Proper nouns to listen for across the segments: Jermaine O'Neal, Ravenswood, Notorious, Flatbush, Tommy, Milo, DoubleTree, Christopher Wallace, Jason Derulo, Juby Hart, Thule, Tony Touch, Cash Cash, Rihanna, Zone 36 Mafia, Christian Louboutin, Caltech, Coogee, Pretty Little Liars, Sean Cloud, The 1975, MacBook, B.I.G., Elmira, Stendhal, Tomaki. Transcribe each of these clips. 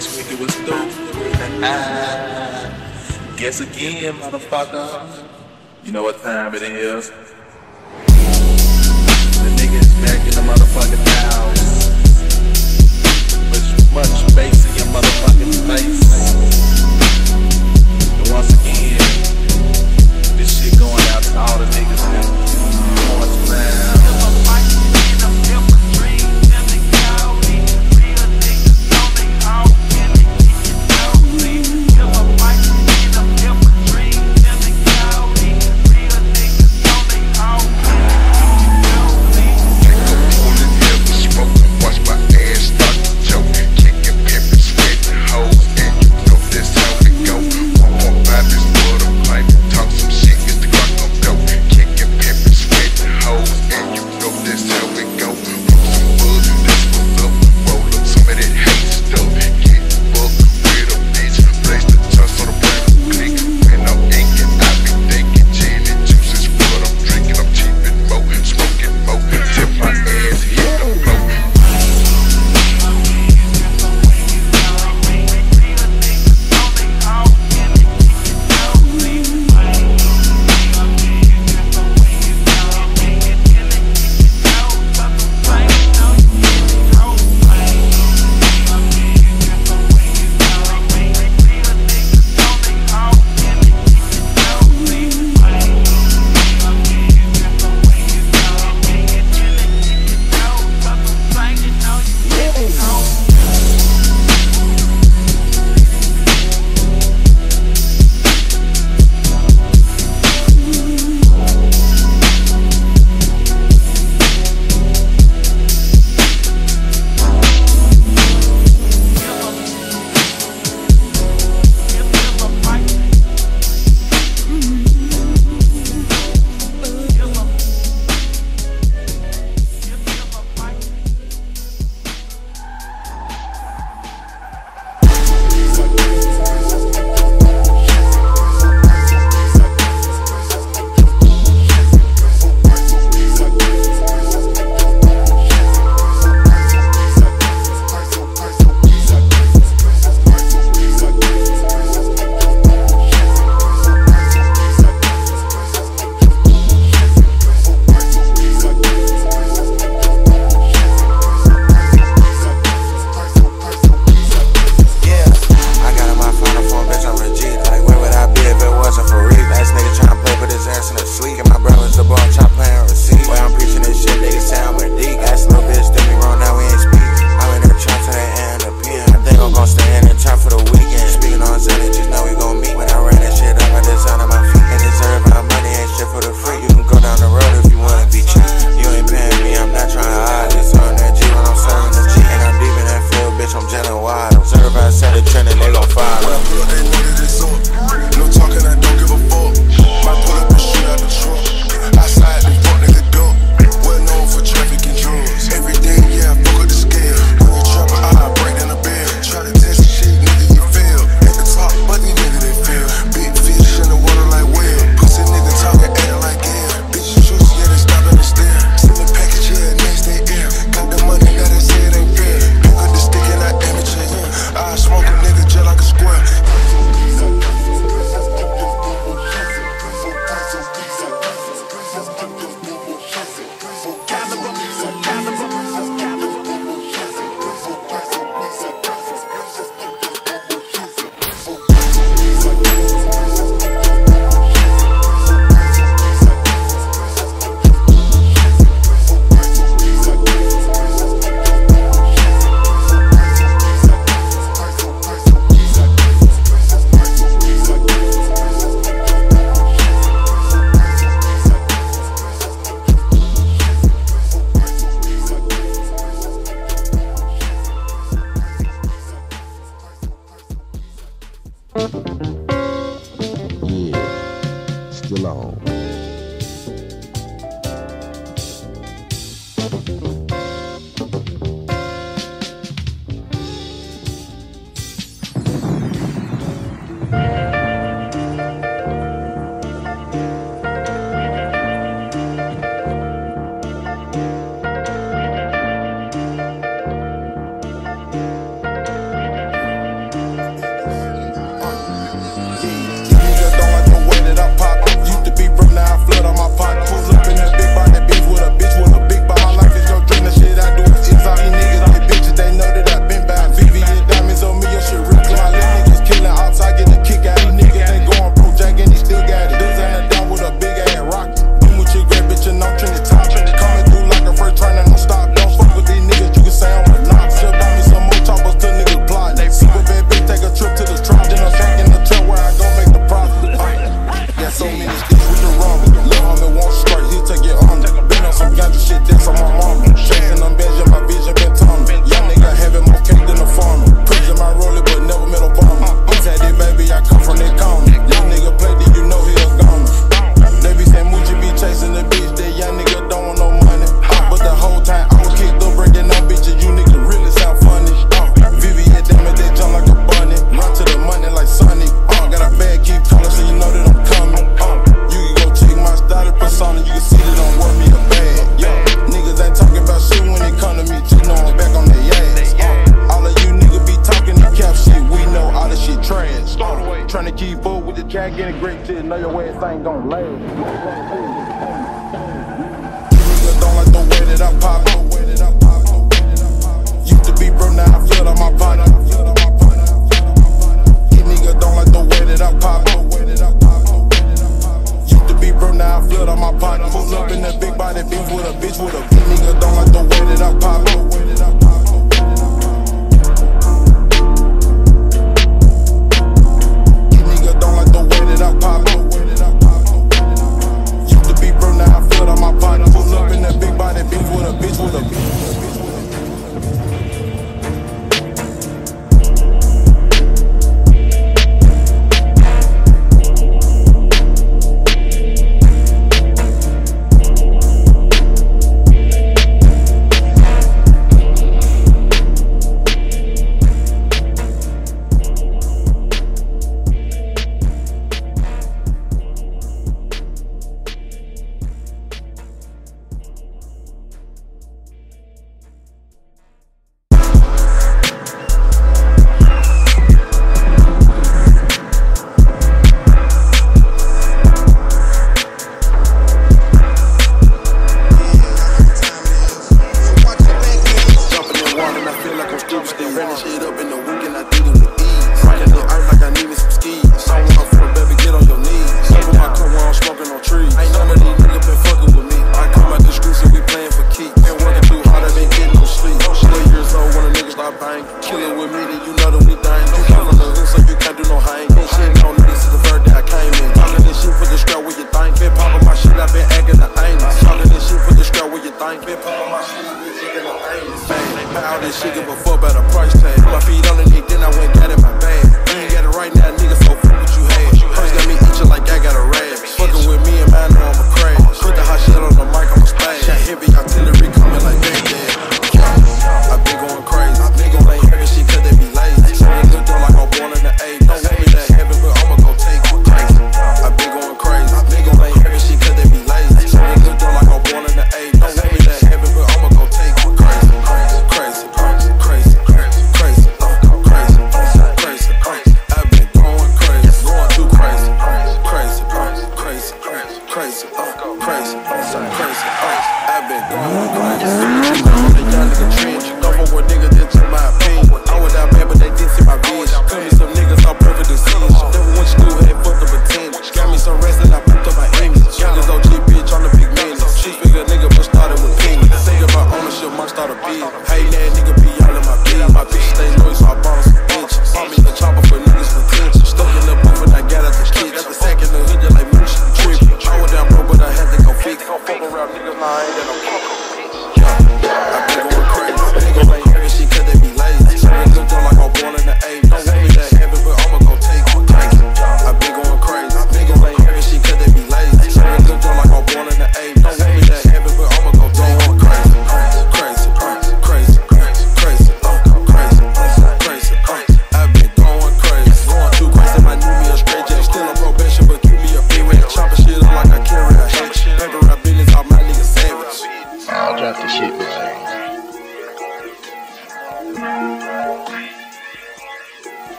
Rich, we do what's dope. Guess again, motherfucker. You know what time it is. The niggas back in the motherfucking house. With much space in your motherfucking face. And once again, this shit going out to all the niggas now.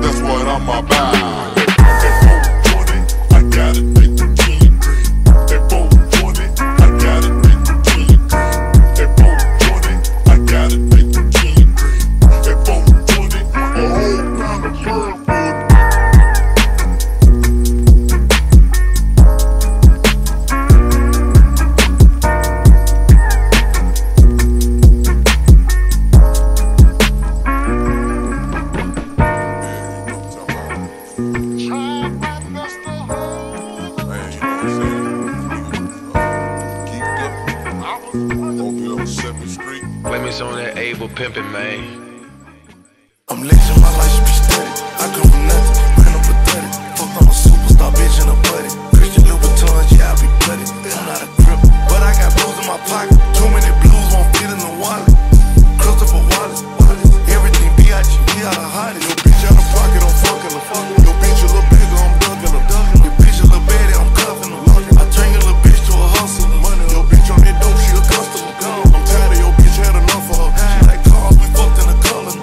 That's what I'm about. If I want it, I gotta make the Lemons on that able pimpin', man. I'm lynching, my life should be steady. I come from nothing, ran up a 30. Fucked on a superstar bitch and a buddy. Christian Louboutins, yeah, I be bloody. I'm not a grip, but I got blues in my pocket. Too many blues won't fit in the wallet. Christopher Wallace, everything B.I.G., we out of hotties. Yo bitch out of pocket, I'm fucking her. Yo bitch a little bigger, I'm ducking her. Yo bitch a little baddie, I'm cuffing her. I turn your little bitch to a hustler. Yo bitch on that dope, she a customer. I'm tired of your bitch, had enough of her. She like cars, we fucked in the color.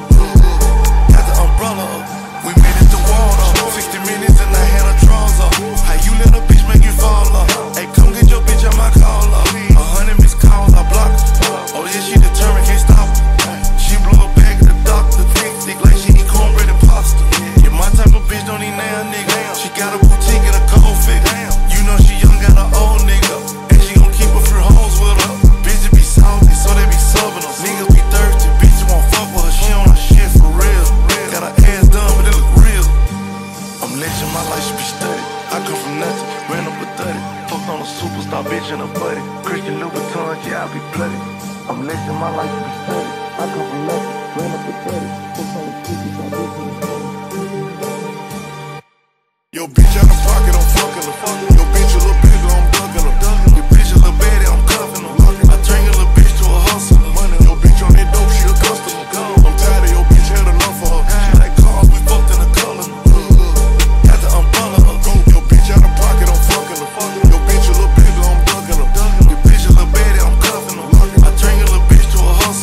Got the umbrella up, we made it to water. 60 minutes and I had her drawers up. How you let a bitch make you fall up? Hey, come get your bitch on my call up. 100 missed calls, I blocked her. Oh yeah, she determined, can't stop her. She blew a bag of the doctor, thick like she eat cornbread and pasta. Yeah, my type of bitch don't eat now, nigga. She got a boutique and a cold fit. You know she young, got her old nigga. And she gon' keep a few hoes with her. Bitches be salty, so they be subbing them. Niggas be thirsty, bitch won't fuck with her. She on her shit for real. Got her ass done, but it look real. I'm legend, my life should be steady. I come from nothing, ran up a 30. Fucked on a superstar bitch and a buddy. Christian Louboutins, yeah, I be bloody. I'm legend, my life should be steady. I come from left, ran up the 30, puts on the cookies, I bitch. Yo bitch out of pocket, I'm fucking her. Yo bitch a little bigger, I'm ducking her. Yo bitch a little baddie, I'm cuffing her. I turn your little bitch to a hustler. Yo bitch on that dope, she a customer. I'm tired of your bitch, had enough of her. She like cars, we fucked in the color. Got the umbrella up. Yo bitch out of pocket, I'm fucking her. Yo bitch a little bigger, I'm ducking her. Yo bitch a little baddie, I'm cuffing her. I turn your little bitch to a hustler.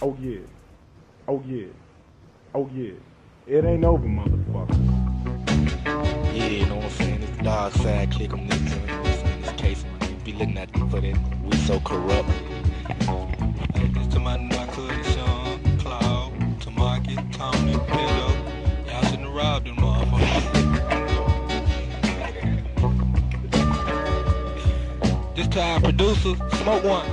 Oh yeah, oh yeah, oh yeah, it ain't over, motherfucker. Yeah, you know what I'm saying, it's the dog side click on this in this case, man. You be looking at them for that, we so corrupt. Hey, this to my knuckle, Sean Cloud, Tomaki, Tommy, Milo, y'all shouldn't have robbed them motherfuckers. This time, producer, smoke one.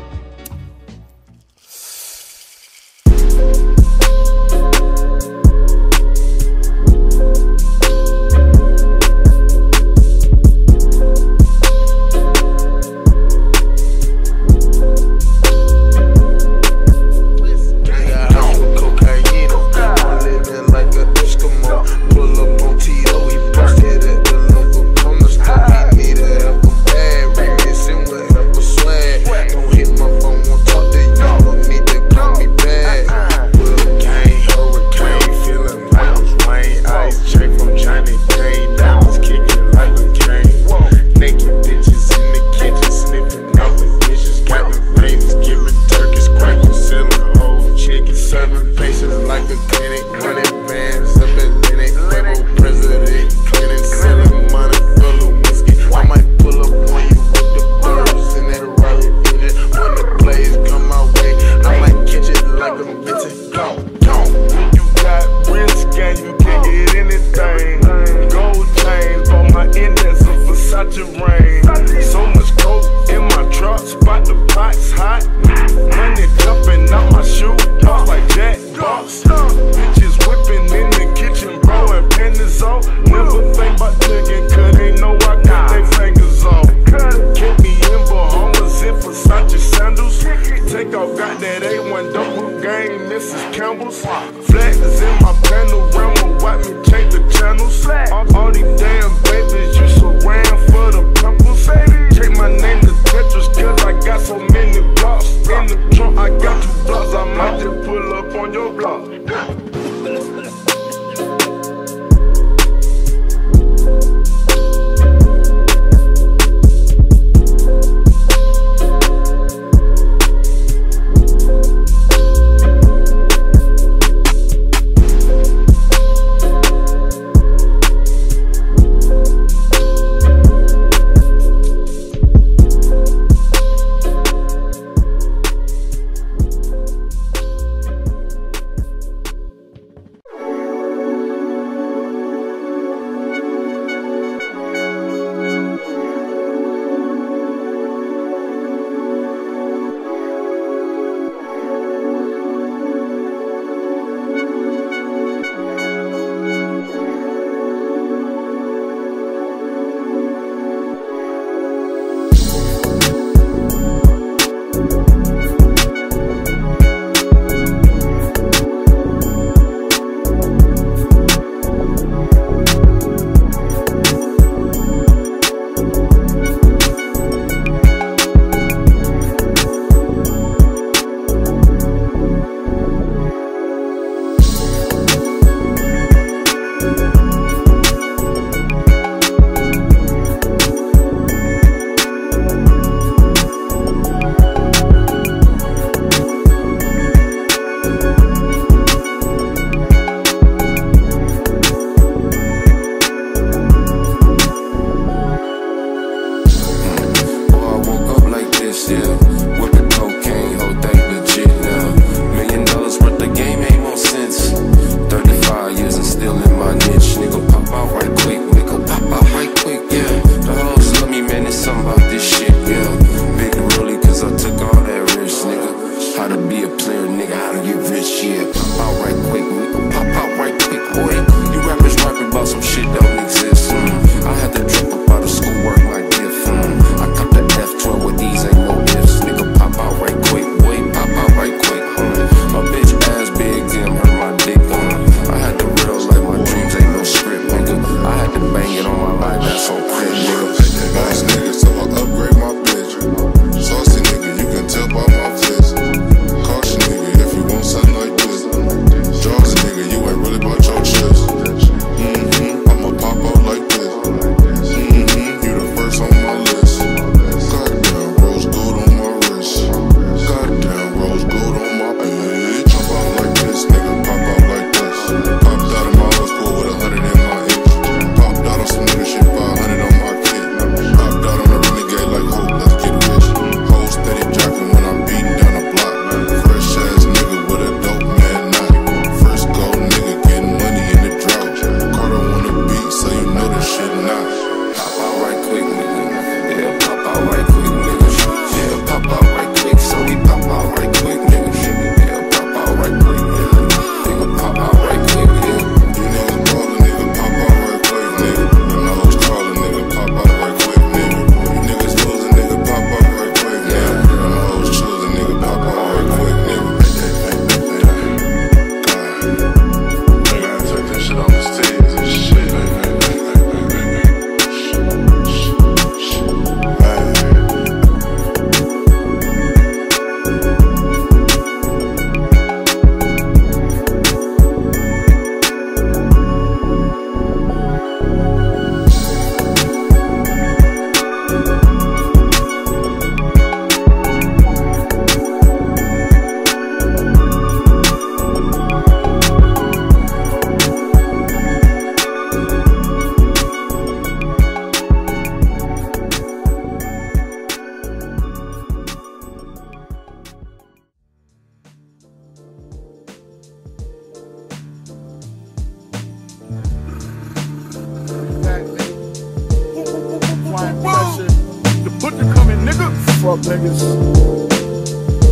up, niggas.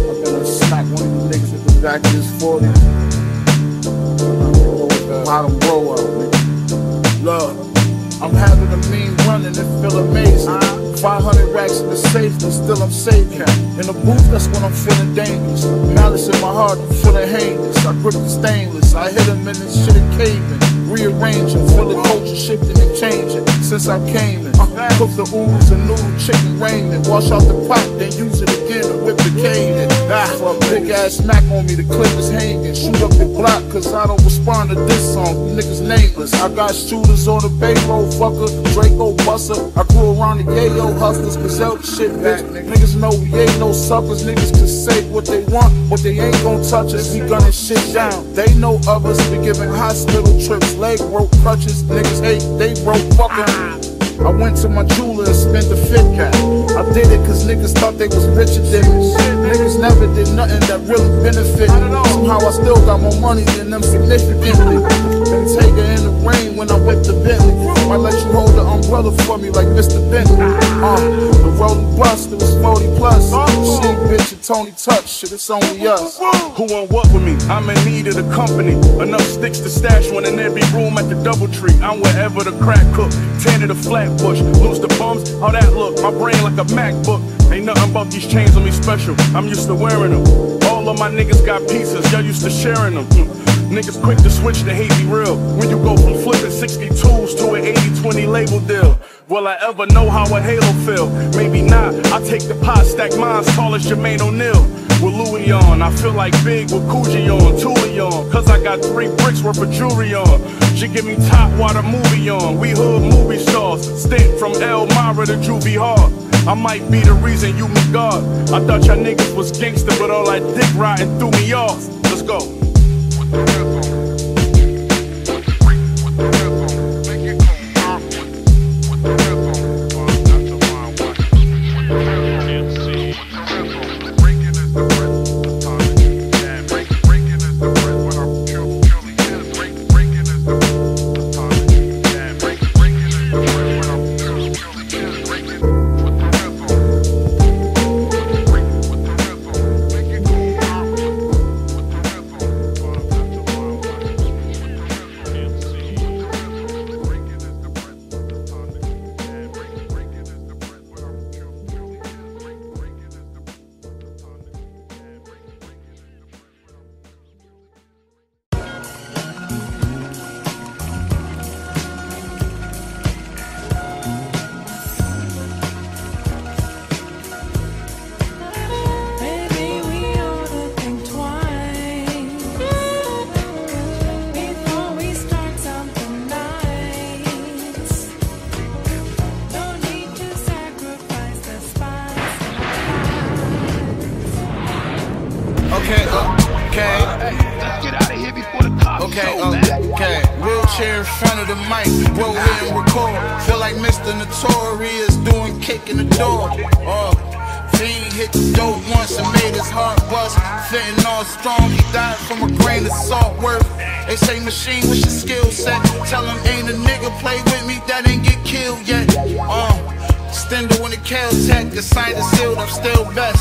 I'm gonna smack one of you niggas with the back of this 40. I'm gonna bottom row up, nigga. Love, I'm having a mean run and it feel amazing. 500 racks in the safe, but still I'm saving. In the booth, that's when I'm feeling dangerous. Malice in my heart, I'm feeling heinous. I grip the stainless, I hit him and this shit it caving. Rearranging, feel the culture shifting and changing since I came in. Cook the ooze and noodle chicken raiment. Wash out the pot, then use it again and whip the cane in. Big ass smack on me, the clip is hanging. Shoot up the block, cause I don't respond to this song. Niggas nameless. I got shooters on the payroll, fucker. Draco buster. I grew around the yayo hustlers, cause elk shit, bitch. Niggas know we ain't no suckers. Niggas can say what they want, but they ain't gon' touch us. We gunning shit down. They know of us, we giving hospital trips. Leg broke crutches, niggas hate, they broke fucking. I went to my jeweler and spent the fit cap. I did it cause niggas thought they was richer than me. Niggas never did nothing that really benefited. Somehow I still got more money than them significantly. And take her in the rain when I whip the Bentley. Might let you hold the umbrella for me like Mr. Bentley. The rolling bust, it was 40 plus. Shit, bitch, and Tony Touch, shit, it's only us. Who want what with me? I'm in need of the company. Enough sticks to stash one in every room at the DoubleTree. I'm wherever the crack cook, tanner the Flatbush. Lose the bums, how that look? My brain like a MacBook. Ain't nothing about these chains on me special. I'm used to wearing them. All of my niggas got pieces, y'all used to sharing them. Niggas quick to switch to hate me real. When you go from flipping 62s to an 80-20 label deal, will I ever know how a halo feel? Maybe not. I take the pot, stack mines, tall as Jermaine O'Neal. With Louis on, I feel like big with Coogee on, Thule on. Cause I got 3 bricks worth of jewelry on. She give me top water movie on. We hood movie stars. Stint from Elmira to Juby Hart. I might be the reason you me God. I thought y'all niggas was gangster, but all that dick riding threw me off. Let's go. Wheelchair in front of the mic, roll in, record. Feel like Mr. Notorious doing kick in the door. Fiend hit the dope once and made his heart bust. Fitting all strong, he died from a grain of salt worth. They say machine with your skill set. Tell him ain't a nigga play with me that ain't get killed yet. Stendhal in the Caltech, the sign is sealed, I'm still best.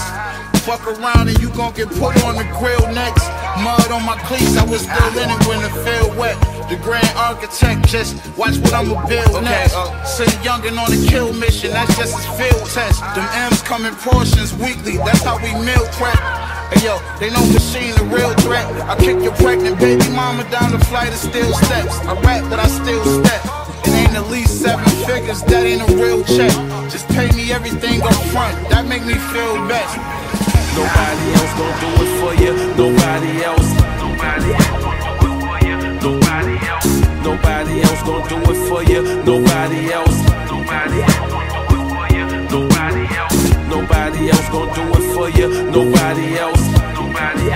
Fuck around and you gon' get put on the grill next. Mud on my cleats, I was still in it when it felt wet. The grand architect, just watch what I'ma build next. Send youngin' on a kill mission, that's just his field test. Them M's come in portions weekly, that's how we meal prep. Hey yo, they know machine a real threat. I kick your pregnant baby mama down the flight of steel steps. I rap but I still step. It ain't at least 7 figures, that ain't a real check. Just pay me everything up front, that make me feel best. Nobody else gon' do it for you, nobody else. Nobody else. Nobody else, nobody else gon' do it for you. Nobody else, nobody else gon' do it for you. Nobody else, nobody else gon' do it for you. Nobody else, nobody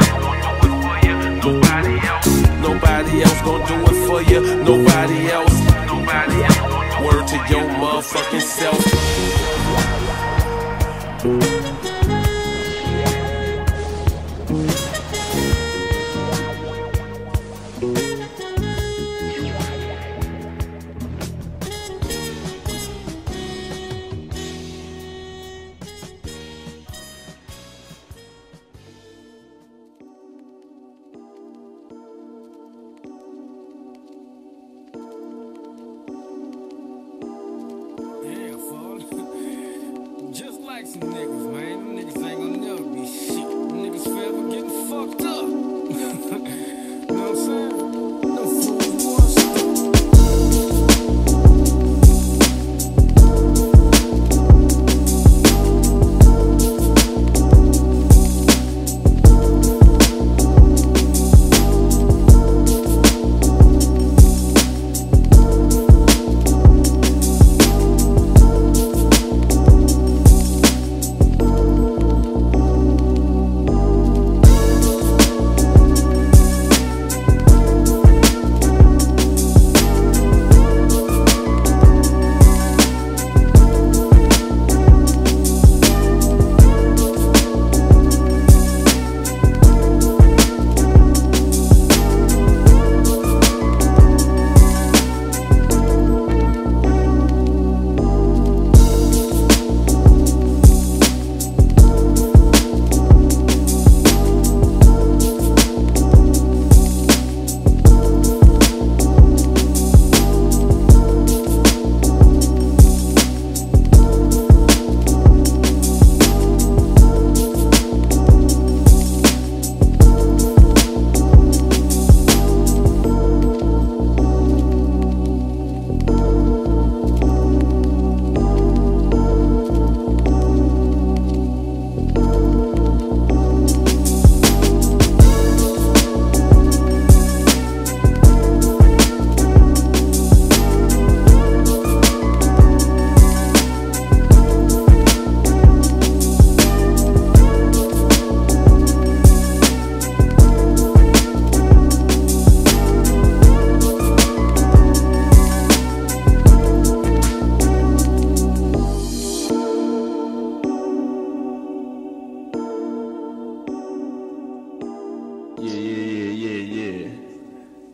else gon' do it for you. Nobody else, nobody else gon' do it for you. Nobody else, nobody else gon' do it. Word to your motherfucking self.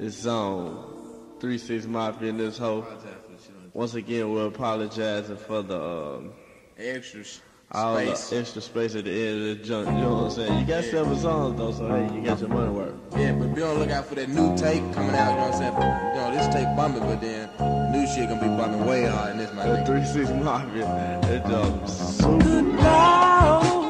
It's Zone 36 Mafia in this hoe. Once again, we're apologizing for the extra space at the end of the junk. You know what I'm saying? You got several songs though, so hey, you got your money worth. Yeah, but be on the lookout for that new tape coming out. You know what I'm saying? But, you know, this tape bumping, but then new shit gonna be bumping way hard. And this my 36 Mafia, man. That jump super.